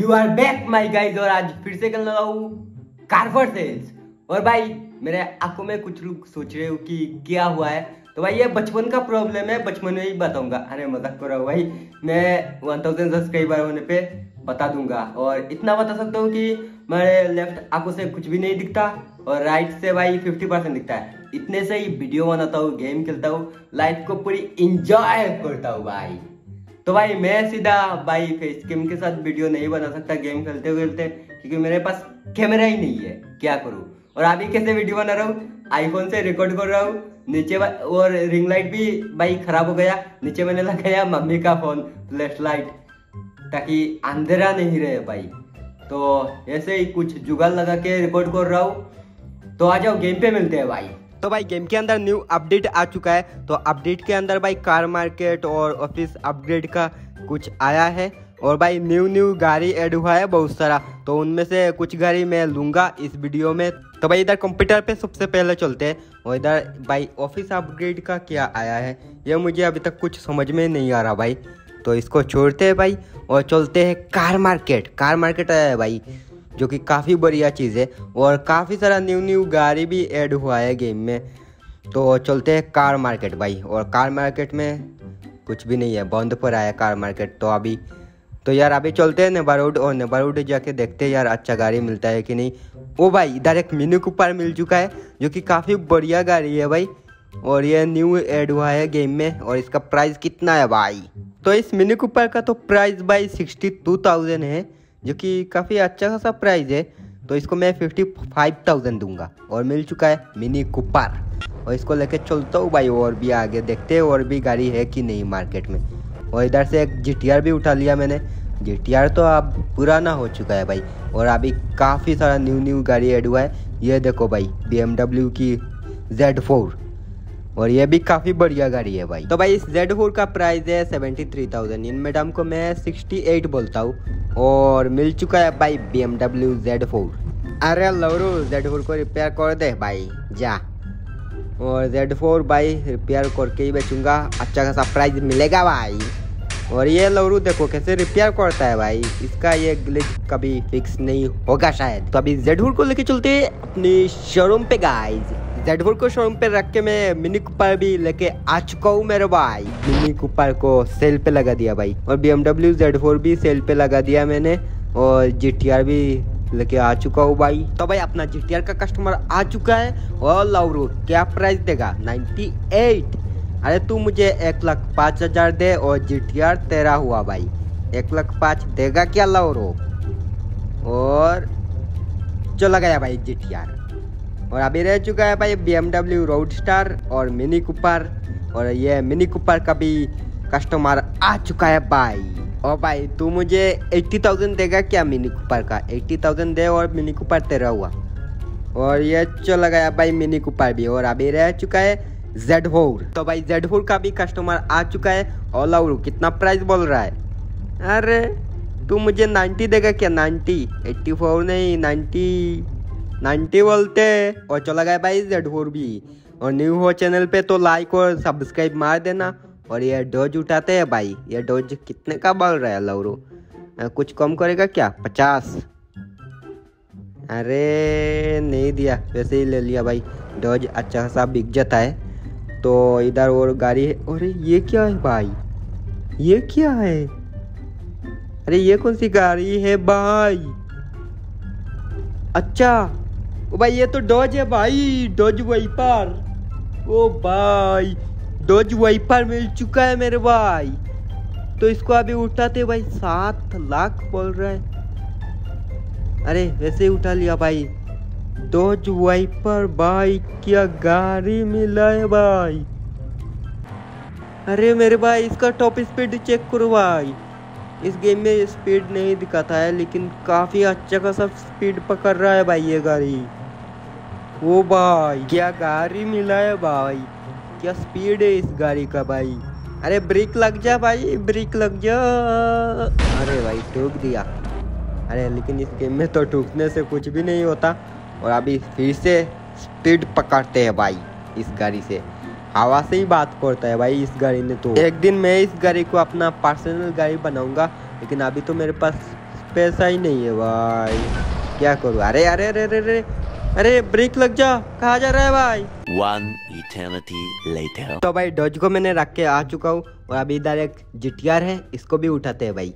You are back my guys, और आज फिर से करने वाला हूँ कार फॉर सेल्स। और भाई मेरे आंखों में कुछ लोग सोच रहे हो कि क्या हुआ है, तो भाई ये बचपन का प्रॉब्लम है, बचपन में ही बताऊंगा। अरे मजाक कर रहा हूँ भाई, मैं 1000 सब्सक्राइबर होने पे बता दूंगा। और इतना बता सकता हूँ कि मेरे लेफ्ट आंखों से कुछ भी नहीं दिखता और राइट से भाई 50% दिखता है। इतने से ही वीडियो बनाता हूँ, गेम खेलता हूँ, लाइफ को पूरी इंजॉय करता हूँ भाई। तो भाई मैं सीधा भाई फेस कैम के साथ वीडियो नहीं बना सकता गेम खेलते खेलते, क्योंकि मेरे पास कैमरा ही नहीं है, क्या करूँ। और अभी कैसे वीडियो बना रहा हूँ, आईफोन से रिकॉर्ड कर रहा हूँ नीचे। और रिंग लाइट भी भाई खराब हो गया, नीचे मैंने लगाया मम्मी का फोन फ्लैश लाइट, ताकि अंधेरा नहीं रहे भाई। तो ऐसे ही कुछ जुगाड़ लगा के रिकॉर्ड कर रहा हूँ। तो आ जाओ गेम पे मिलते हैं भाई। तो भाई गेम के अंदर न्यू अपडेट आ चुका है, तो अपडेट के अंदर भाई कार मार्केट और ऑफिस अपग्रेड का कुछ आया है। और भाई न्यू गाड़ी ऐड हुआ है बहुत सारा, तो उनमें से कुछ गाड़ी मैं लूँगा इस वीडियो में। तो भाई इधर कंप्यूटर पे सबसे पहले चलते हैं। और इधर भाई ऑफिस अपग्रेड का क्या आया है ये मुझे अभी तक कुछ समझ में नहीं आ रहा भाई, तो इसको छोड़ते हैं भाई और चलते हैं कार मार्केट। कार मार्केट आया है भाई, जो कि काफ़ी बढ़िया चीज़ है और काफ़ी सारा न्यू गाड़ी भी ऐड हुआ है गेम में। तो चलते हैं कार मार्केट भाई, और कार मार्केट में कुछ भी नहीं है, बंद पर आया कार मार्केट। तो अभी तो यार अभी चलते हैं नेबरहुड, और नेबरहुड जाके देखते हैं यार अच्छा गाड़ी मिलता है कि नहीं। वो भाई इधर एक मिनी कूपर मिल चुका है, जो कि काफ़ी बढ़िया गाड़ी है भाई, और ये न्यू ऐड हुआ है गेम में। और इसका प्राइस कितना है भाई, तो इस मिनी कूपर का तो प्राइस भाई 62,000 है, जो कि काफ़ी अच्छा खासा प्राइस है। तो इसको मैं 55,000 दूंगा, और मिल चुका है मिनी कूपर। और इसको लेके चलता हूँ भाई, और भी आगे देखते हैं और भी गाड़ी है कि नहीं मार्केट में। और इधर से एक GTR भी उठा लिया मैंने। GTR तो अब पुराना हो चुका है भाई, और अभी काफ़ी सारा न्यू गाड़ी ऐड हुआ है। ये देखो भाई BMW की Z4, और ये भी काफ़ी बढ़िया गाड़ी है भाई। तो भाई इस Z4 का प्राइस है 73,000। इन मैडम को मैं 68 बोलता हूँ, और मिल चुका है भाई BMW Z4। अरे लवरू Z4 को रिपेयर कर दे भाई जा, और Z4 भाई रिपेयर करके ही बेचूंगा, अच्छा खासा प्राइस मिलेगा भाई। और ये लवरू देखो कैसे रिपेयर करता है भाई, इसका ये ग्लिच कभी फिक्स नहीं होगा शायद। तो अभी Z4 को लेके चलते हैं अपनी शोरूम पे गाइज। Z4 को शोरूम पे रख के मैं मिनी कूपर भी लेके आ चुका हूँ मेरे भाई। मिनी कूपर को सेल पे लगा दिया भाई, और BMW Z4 भी सेल पे लगा दिया मैंने, और GTR भी लेके आ चुका हूँ भाई। तो भाई अपना GTR का कस्टमर आ चुका है। और लवरू क्या प्राइस देगा, 98। अरे तू मुझे 1,05,000 दे, और GTR तेरा हुआ भाई। 1,05,000 देगा क्या लवरू, और चला गया भाई GTR। और अभी रह चुका है भाई BMW रोडस्टार और मिनी कूपर, और ये मिनी कूपर का भी कस्टमर आ चुका है भाई। और भाई तू मुझे 80,000 देगा क्या मिनी कूपर का, 80,000 दे, और मिनी कूपर तेरा हुआ। और ये चला गया भाई मिनी कूपर भी, और अभी रह चुका है Z4। तो भाई Z4 का भी कस्टमर आ चुका है। और लवरू कितना प्राइस बोल रहा है, अरे तू मुझे 90 देगा क्या, 90, 84 नहीं 90 बोलते। और चला गया भाई Z4 भी। और न्यू हो चैनल पे तो लाइक और सब्सक्राइब मार देना। और ये डॉज उठाते हैं भाई, ये डॉज कितने का बोल रहा है लवरू, कुछ कम करेगा क्या, 50। अरे नहीं दिया, वैसे ही ले लिया भाई, डॉज अच्छा खासा बिक जाता है। तो इधर और गाड़ी है। अरे ये क्या है भाई, ये क्या है, अरे ये कौन सी गाड़ी है भाई, अच्छा ओ भाई ये तो डॉज है भाई, डॉज वाइपर। ओ भाई डॉज वाइपर मिल चुका है मेरे भाई। तो इसको अभी उठाते भाई 7 लाख बोल रहा है, अरे वैसे ही उठा लिया भाई। डॉज वाइपर भाई क्या गाड़ी मिला है भाई, अरे मेरे भाई इसका टॉप स्पीड चेक करो भाई। इस गेम में स्पीड नहीं दिखाता है, लेकिन काफ़ी अच्छा खासा स्पीड पकड़ रहा है भाई ये गाड़ी। वो भाई क्या गाड़ी मिला है भाई, क्या स्पीड है इस गाड़ी का भाई। अरे ब्रेक लग जा भाई, ब्रेक लग जा, अरे भाई ठोक दिया। अरे लेकिन इस गेम में तो ठोकने से कुछ भी नहीं होता। और अभी फिर से स्पीड पकड़ते हैं भाई, इस गाड़ी से हवा से ही बात करता है भाई इस गाड़ी ने। तो एक दिन मैं इस गाड़ी को अपना पर्सनल गाड़ी बनाऊंगा, लेकिन अभी तो मेरे पास पैसा ही नहीं है भाई, क्या करूँ। अरे अरे अरे अरे अरे अरे ब्रेक लग जा, कहाँ जा रहा है भाई। One eternity later. तो भाई डॉज को मैंने रख के आ चुका हूँ और अभी इधर एक GTR है, इसको भी उठाते हैं भाई।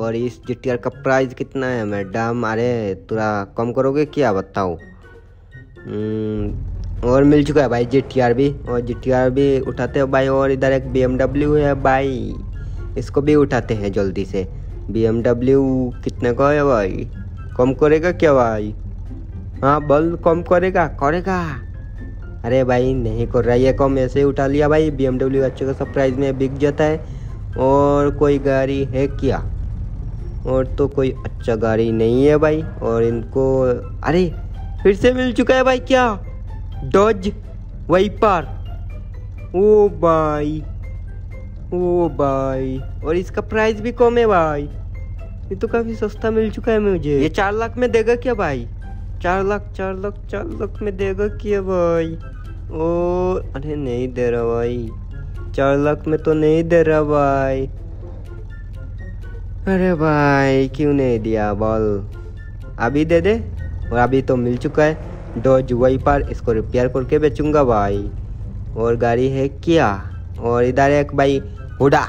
और इस GTR का प्राइस कितना है मैडम? अरे थोड़ा कम करोगे क्या, बताओ। और मिल चुका है भाई GTR भी, और GTR भी उठाते हैं भाई। और इधर एक BMW है भाई, इसको भी उठाते हैं जल्दी से। BMW कितने का है भाई, कम करेगा क्या भाई? हाँ बल कम करेगा करेगा। अरे भाई नहीं कर रहा ये कम, ऐसे ही उठा लिया भाई। BMW अच्छे का सरप्राइज में बिक जाता है। और कोई गाड़ी है क्या? और तो कोई अच्छा गाड़ी नहीं है भाई। और इनको अरे फिर से मिल चुका है भाई क्या, डॉज वाइपर। ओ भाई ओ भाई, और इसका प्राइस भी कम है भाई, ये तो काफ़ी सस्ता मिल चुका है मुझे। ये 4 लाख में देगा क्या भाई? 4 लाख में देगा क्या भाई? ओ अरे नहीं दे रहा भाई, 4 लाख में तो नहीं दे रहा भाई। अरे भाई क्यों नहीं दिया बॉल, अभी दे दे। और अभी तो मिल चुका है डॉज वाइपर, इसको रिपेयर करके बेचूंगा भाई। और गाड़ी है क्या? और इधर एक भाई हुडा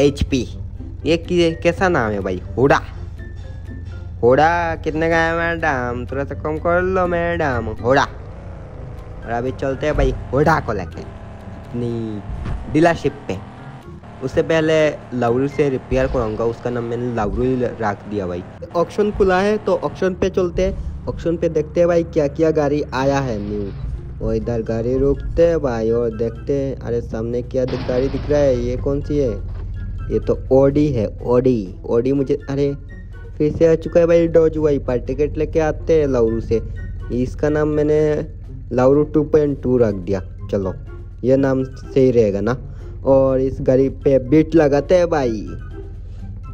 HP, ये कैसा नाम है भाई, हुडा। हुडा कितने का है मैडम, थोड़ा सा कम कर लो मैडम, हुडा। और अभी चलते हैं भाई हुडा को लेके अपनी डीलरशिप पे। उससे पहले लाउरू से रिपेयर कराऊंगा, उसका नाम मैंने लाउरू ही रख दिया भाई। ऑक्शन खुला है तो ऑक्शन पे चलते हैं, ऑक्शन पे देखते हैं भाई क्या क्या गाड़ी आया है न्यू। और इधर गाड़ी रोकते हैं भाई और देखते हैं। अरे सामने क्या गाड़ी दिख रहा है, ये कौन सी है? ये तो ऑडी है, ऑडी ऑडी मुझे। अरे फिर से आ चुका है भाई डॉज वाइपर, टिकट लेके आते हैं लाउरू से। इसका नाम मैंने लाउरू 2.2 रख दिया, चलो ये नाम सही रहेगा ना। और इस गाड़ी पे बीट लगाते हैं भाई।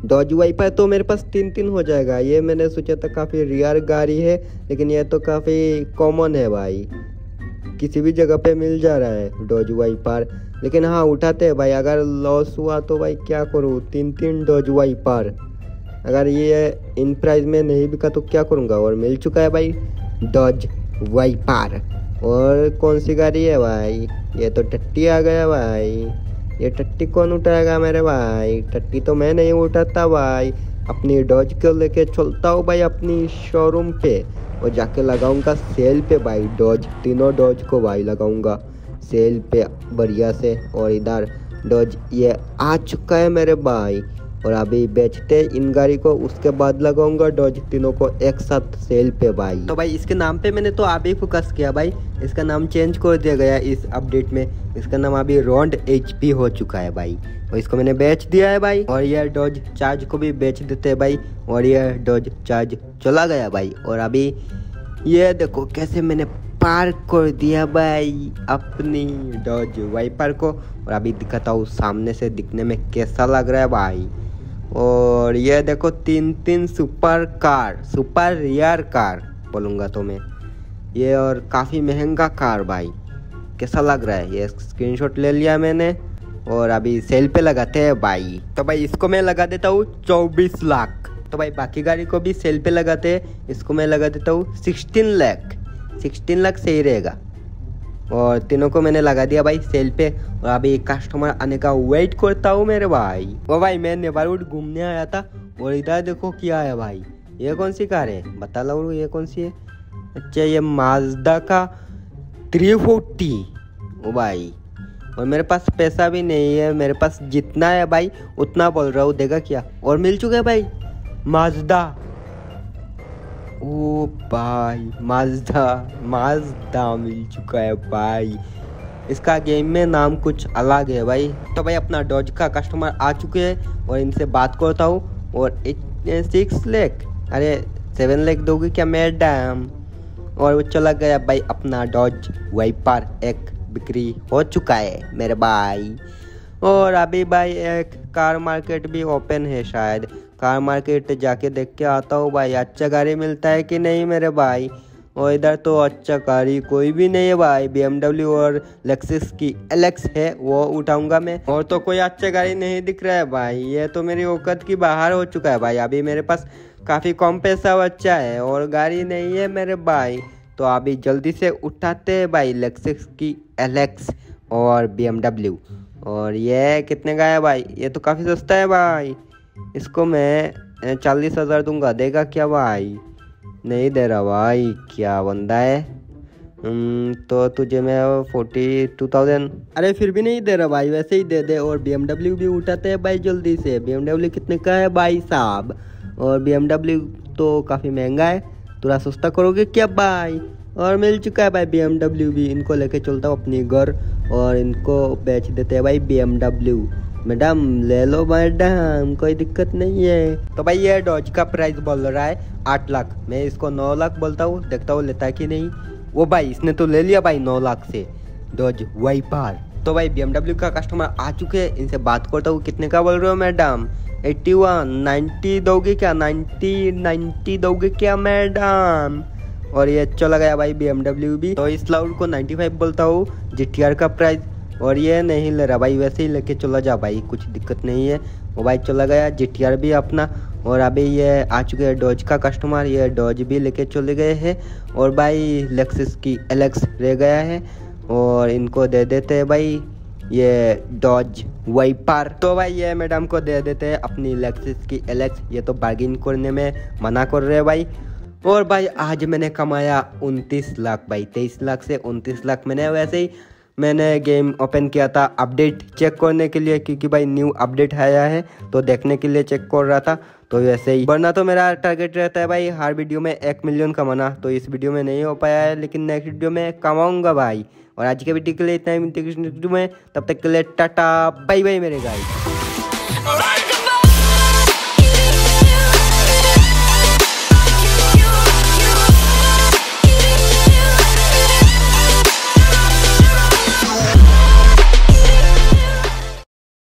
डॉज वाइपर तो मेरे पास 3 हो जाएगा। ये मैंने सोचा था काफ़ी रियर गाड़ी है, लेकिन यह तो काफ़ी कॉमन है भाई, किसी भी जगह पे मिल जा रहा है डॉज वाइपर। लेकिन हाँ उठाते हैं भाई, अगर लॉस हुआ तो भाई क्या करूँ, 3 डॉज वाइपर। अगर ये इन प्राइस में नहीं बिका तो क्या करूँगा। और मिल चुका है भाई डॉज वाइपर। और कौन सी गाड़ी है भाई? ये तो टट्टी आ गया भाई, ये टट्टी कौन उठाएगा मेरे भाई? टट्टी तो मैं नहीं उठाता भाई, अपनी डॉज को लेके चलता हूँ भाई अपनी शोरूम पे। और जाके लगाऊंगा सेल पे भाई, डॉज तीनों डॉज को भाई लगाऊंगा सेल पे बढ़िया से। और इधर डॉज ये आ चुका है मेरे भाई। और अभी बेचते इन गाड़ी को, उसके बाद लगाऊंगा डॉज तीनों को एक साथ सेल पे भाई। तो भाई इसके नाम पे मैंने तो अभी फोकस किया भाई, इसका नाम चेंज कर दिया गया इस अपडेट में। इसका नाम अभी रॉन्ड HP हो चुका है भाई, और इसको मैंने बेच दिया है भाई। और यह डॉज चार्ज को भी बेच देते हैं भाई। और यह डॉज चार्ज चला गया भाई। और अभी ये देखो कैसे मैंने पार कर दिया भाई अपनी डॉज वाइपर को। और अभी दिखाता हूँ सामने से दिखने में कैसा लग रहा है भाई। और ये देखो 3 super car, super rare car बोलूँगा तो मैं ये, और काफ़ी महंगा कार भाई। कैसा लग रहा है ये, स्क्रीनशॉट ले लिया मैंने। और अभी सेल पे लगाते हैं भाई। तो भाई इसको मैं लगा देता हूँ 24 लाख। तो भाई बाकी गाड़ी को भी सेल पे लगाते हैं, इसको मैं लगा देता हूँ 16 लाख। 16 लाख सही रहेगा। और तीनों को मैंने लगा दिया भाई सेल पे। और अभी कस्टमर आने का वेट करता हूँ मेरे भाई। वो भाई मैं नेबरहुड घूमने आया था, और इधर देखो क्या है भाई, ये कौन सी कार है बता लो, ये कौन सी है? अच्छा ये माजदा का 340। ओ भाई, और मेरे पास पैसा भी नहीं है, मेरे पास जितना है भाई उतना बोल रहा हूँ, देगा क्या? और मिल चुका है भाई माजदा। ओ भाई माजदा मिल चुका है भाई, इसका गेम में नाम कुछ अलग है भाई। तो भाई अपना डॉज का कस्टमर आ चुके हैं, और इनसे बात करता हूँ। और 6 लाख अरे 7 लाख दोगे क्या मैडम? और वो चला गया भाई, अपना डॉज वाइपर एक बिक्री हो चुका है मेरे भाई। और अभी भाई एक कार मार्केट भी ओपन है, शायद कार मार्केट जाके देख के आता हूँ भाई, अच्छा गाड़ी मिलता है कि नहीं मेरे भाई। और इधर तो अच्छा गाड़ी कोई भी नहीं है भाई, BMW और Lexus की LX है, वो उठाऊंगा मैं। और तो कोई अच्छा गाड़ी नहीं दिख रहा है भाई, ये तो मेरी औकात की बाहर हो चुका है भाई। अभी मेरे पास काफ़ी कम पैसा बच्चा है और गाड़ी नहीं है मेरे भाई, तो अभी जल्दी से उठाते हैं भाई लेक्सस की एलेक्स और बीएमडब्ल्यू। और ये कितने का है भाई? ये तो काफ़ी सस्ता है भाई, इसको मैं 40,000 दूंगा। देगा क्या भाई? नहीं दे रहा भाई, क्या बंदा है। तो तुझे मैं 42,000। अरे फिर भी नहीं दे रहा भाई, वैसे ही दे दे। और बीएमडब्ल्यू भी उठाते हैं भाई जल्दी से। बीएमडब्ल्यू कितने का है भाई साहब? और बीएमडब्ल्यू तो काफ़ी महंगा है, थोड़ा सस्ता करोगे क्या भाई? और मिल चुका है भाई बीएमडब्ल्यू भी, इनको लेके चलता हूँ अपने घर और इनको बेच देते हैं भाई। बीएमडब्ल्यू मैडम ले लो मैडम, कोई दिक्कत नहीं है। तो भाई ये डॉज का प्राइस बोल रहा है 8 लाख, मैं इसको 9 लाख बोलता हूँ, देखता हूँ लेता है कि नहीं। वो भाई इसने तो ले लिया भाई 9 लाख से डॉज वाइपर। तो भाई बीएमडब्ल्यू का कस्टमर आ चुके हैं, इनसे बात करता हूँ। कितने का बोल रहे हो मैडम? 81 90 दोगे क्या? 90 दोगे क्या मैडम? और ये चला गया भाई बीएमडब्ल्यू भी। तो इस लाउड को 95 बोलता हूँ जीटीआर का प्राइस। और ये नहीं ले रहा भाई, वैसे ही लेके चला जा भाई, कुछ दिक्कत नहीं है। वो भाई चला गया जीटीआर भी अपना। और अभी ये आ चुके हैं डॉज का कस्टमर, ये डॉज भी लेके चले गए हैं। और भाई लेक्सस की एलेक्स रह गया है और इनको दे देते हैं भाई ये डॉज वाइपर। तो भाई ये मैडम को दे देते हैं अपनी लेक्सस की एलेक्स, ये तो बार्गिन करने में मना कर रहे हैं भाई। और भाई आज मैंने कमाया 29 लाख भाई, 23 लाख से 29 लाख मैंने। वैसे ही मैंने गेम ओपन किया था अपडेट चेक करने के लिए, क्योंकि भाई न्यू अपडेट आया है तो देखने के लिए चेक कर रहा था। तो वैसे ही वरना तो मेरा टारगेट रहता है भाई हर वीडियो में 1 मिलियन कमाना, तो इस वीडियो में नहीं हो पाया है, लेकिन नेक्स्ट वीडियो में कमाऊंगा भाई। और आज के वीडियो के लिए इतना ही, मिलते हैं नेक्स्ट वीडियो में, तब तक के लिए टाटा बाय बाय मेरे गाइस।